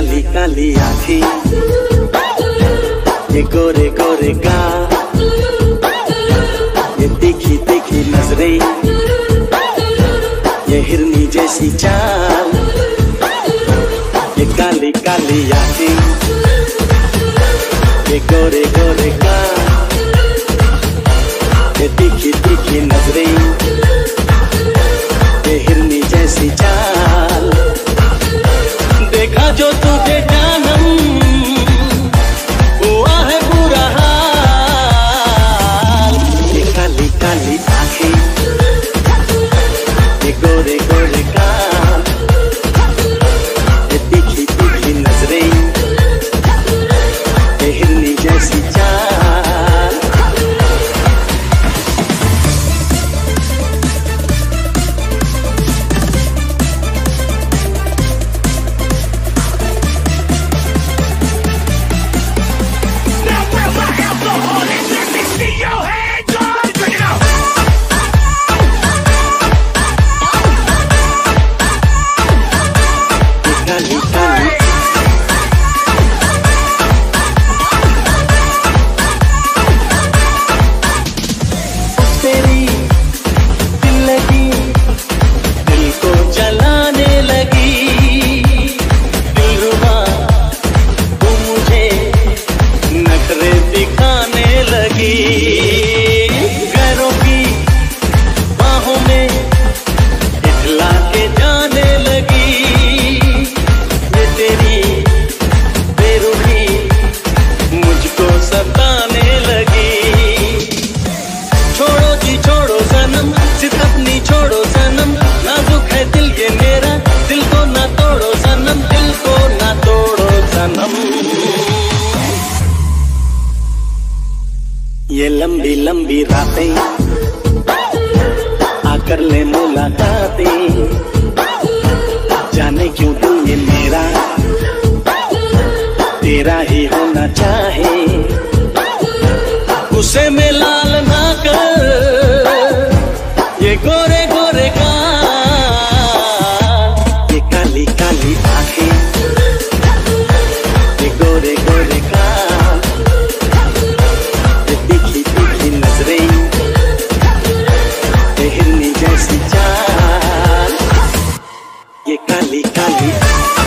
काली काली आँखें, ये गोरे गोरे गाल, ये तीखी तीखी नजरें, ये हिरनी जैसी चाल, ये काली काली आँखें, ये गोरे गोरे गाल, ये तीखी तीखी नजरें, ये हिरनी जैसी चाल। देखा जो तुझे जानम हुआ है बुरा हाल। ये काली काली आँखें, ये गोरे गोरे गाल, ये तीखी तीखी नजरें, ये हिरनी जैसी चाल। ये लंबी लंबी रातें आकर ले मुलाकातें, जाने क्यों दिल ये मेरा तेरा ही होना चाहे। उसे में लाल ना कर, ये गोरे गोरे का, ये काली काली आँखें, ये गोरे गोरे का, ये काली काली।